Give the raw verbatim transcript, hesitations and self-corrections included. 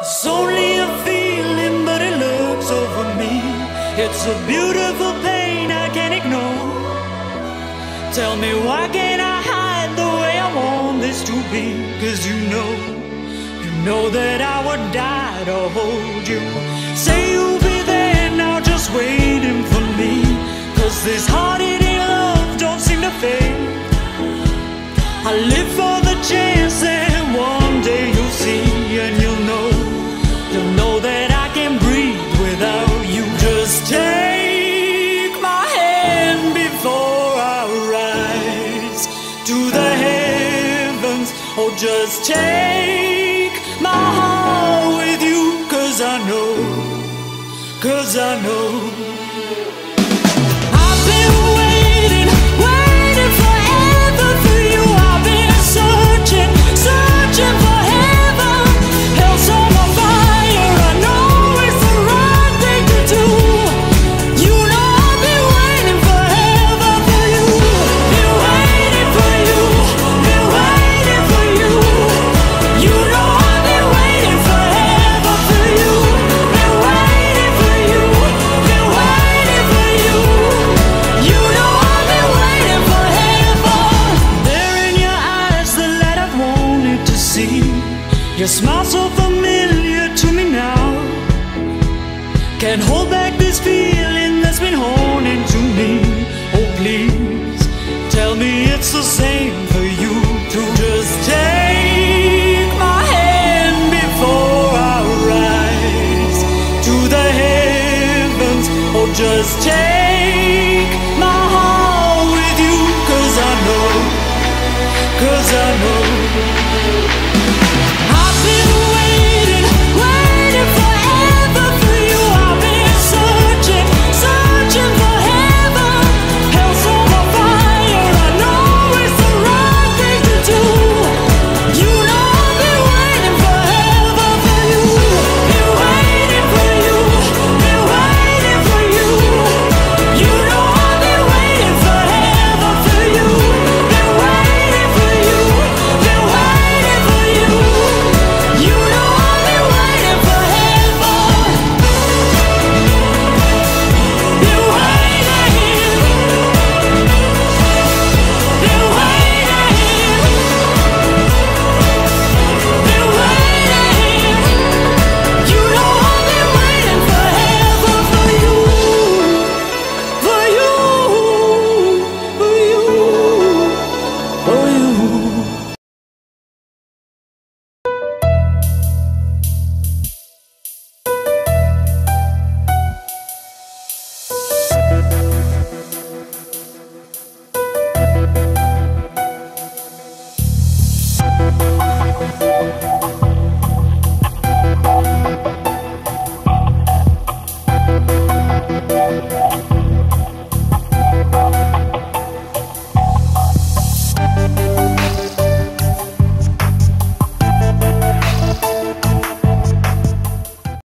It's only a feeling, but it looks over me. It's a beautiful pain I can't ignore. Tell me, why can't I hide the way I want this to be? Cause you know, you know that I would die to hold you. Say you'll be there now, just waiting for me. Cause this heart in love don't seem to fade. I live for the chance and one day you'll see and you'll know. You'll know that I can breathe without you. Just take my hand before I rise to the heavens. Oh, just take my heart with you. Cause I know, cause I know. Your smile so familiar to me now. Can't hold back this feeling that's been haunting to me. Oh please, tell me it's the same for you too. Just take my hand before I rise to the heavens. Oh just take my heart with you. Cause I know, cause I know.